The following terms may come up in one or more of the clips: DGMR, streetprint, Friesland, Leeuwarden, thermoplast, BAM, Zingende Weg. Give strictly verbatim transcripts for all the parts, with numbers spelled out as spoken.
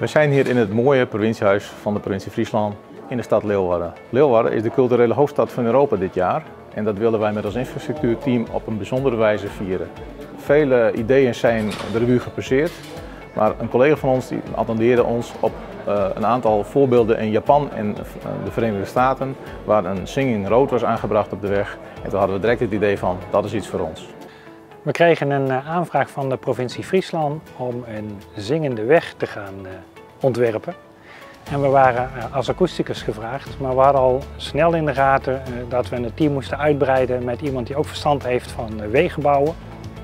We zijn hier in het mooie provinciehuis van de provincie Friesland in de stad Leeuwarden. Leeuwarden is de culturele hoofdstad van Europa dit jaar en dat willen wij met ons infrastructuurteam op een bijzondere wijze vieren. Vele ideeën zijn de revue gepasseerd, maar een collega van ons die attendeerde ons op uh, een aantal voorbeelden in Japan en uh, de Verenigde Staten waar een singing rood was aangebracht op de weg en toen hadden we direct het idee van dat is iets voor ons. We kregen een aanvraag van de provincie Friesland om een zingende weg te gaan ontwerpen. En we waren als akoesticus gevraagd, maar we hadden al snel in de gaten dat we het team moesten uitbreiden met iemand die ook verstand heeft van wegenbouwen.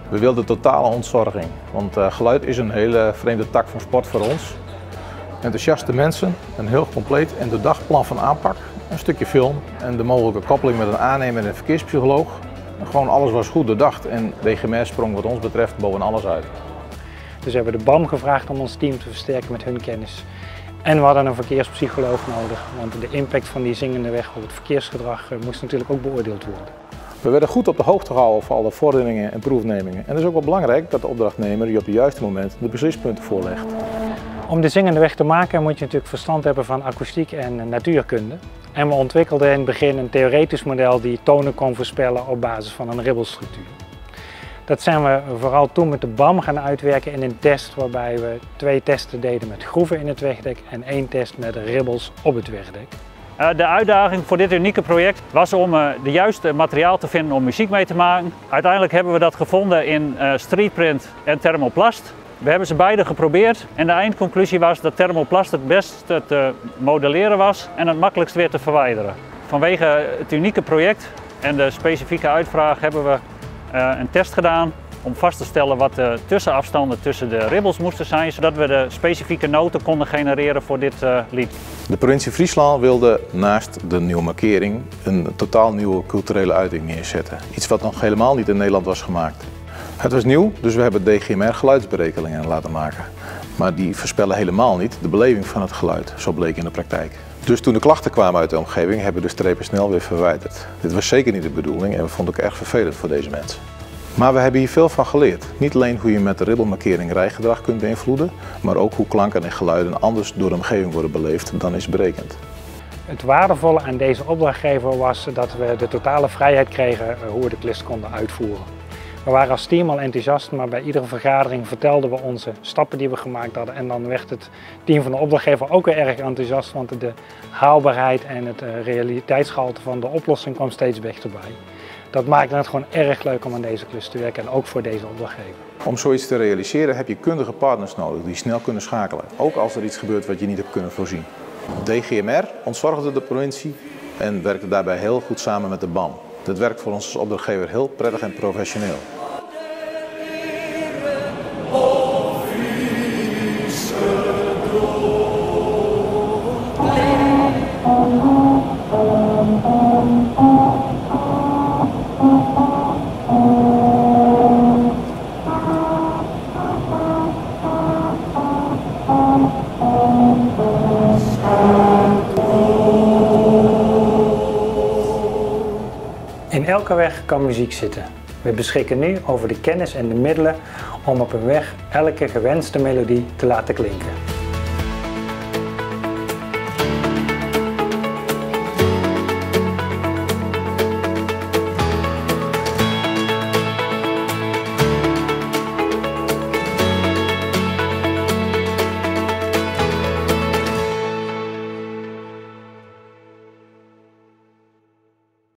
We wilden totale ontzorging, want geluid is een hele vreemde tak van sport voor ons. Enthousiaste mensen, een heel compleet en doordacht plan van aanpak, een stukje film en de mogelijke koppeling met een aannemer en een verkeerspsycholoog. Gewoon alles was goed doordacht en D G M R sprong wat ons betreft boven alles uit. Dus we hebben de B A M gevraagd om ons team te versterken met hun kennis. En we hadden een verkeerspsycholoog nodig, want de impact van die zingende weg op het verkeersgedrag moest natuurlijk ook beoordeeld worden. We werden goed op de hoogte gehouden van alle vorderingen en proefnemingen. En het is ook wel belangrijk dat de opdrachtnemer je op het juiste moment de beslispunten voorlegt. Om de zingende weg te maken moet je natuurlijk verstand hebben van akoestiek en natuurkunde. En we ontwikkelden in het begin een theoretisch model die tonen kon voorspellen op basis van een ribbelstructuur. Dat zijn we vooral toen met de B A M gaan uitwerken in een test waarbij we twee testen deden met groeven in het wegdek en één test met ribbels op het wegdek. De uitdaging voor dit unieke project was om de juiste materiaal te vinden om muziek mee te maken. Uiteindelijk hebben we dat gevonden in streetprint en thermoplast. We hebben ze beide geprobeerd en de eindconclusie was dat thermoplast het beste te modelleren was en het makkelijkst weer te verwijderen. Vanwege het unieke project en de specifieke uitvraag hebben we een test gedaan om vast te stellen wat de tussenafstanden tussen de ribbels moesten zijn, zodat we de specifieke noten konden genereren voor dit lied. De provincie Friesland wilde naast de nieuwe markering een totaal nieuwe culturele uiting neerzetten. Iets wat nog helemaal niet in Nederland was gemaakt. Het was nieuw, dus we hebben D G M R geluidsberekeningen laten maken. Maar die voorspellen helemaal niet de beleving van het geluid, zo bleek in de praktijk. Dus toen de klachten kwamen uit de omgeving, hebben we de strepen snel weer verwijderd. Dit was zeker niet de bedoeling en we vonden het ook erg vervelend voor deze mensen. Maar we hebben hier veel van geleerd. Niet alleen hoe je met de ribbelmarkering rijgedrag kunt beïnvloeden, maar ook hoe klanken en geluiden anders door de omgeving worden beleefd dan is berekend. Het waardevolle aan deze opdrachtgever was dat we de totale vrijheid kregen hoe we de klus konden uitvoeren. We waren als team al enthousiast, maar bij iedere vergadering vertelden we onze stappen die we gemaakt hadden. En dan werd het team van de opdrachtgever ook weer erg enthousiast, want de haalbaarheid en het realiteitsgehalte van de oplossing kwam steeds dichterbij. Dat maakte het gewoon erg leuk om aan deze klus te werken en ook voor deze opdrachtgever. Om zoiets te realiseren heb je kundige partners nodig die snel kunnen schakelen. Ook als er iets gebeurt wat je niet hebt kunnen voorzien. D G M R ontzorgde de provincie en werkte daarbij heel goed samen met de B A M. Dat werkt voor ons als opdrachtgever heel prettig en professioneel. In elke weg kan muziek zitten. We beschikken nu over de kennis en de middelen om op een weg elke gewenste melodie te laten klinken.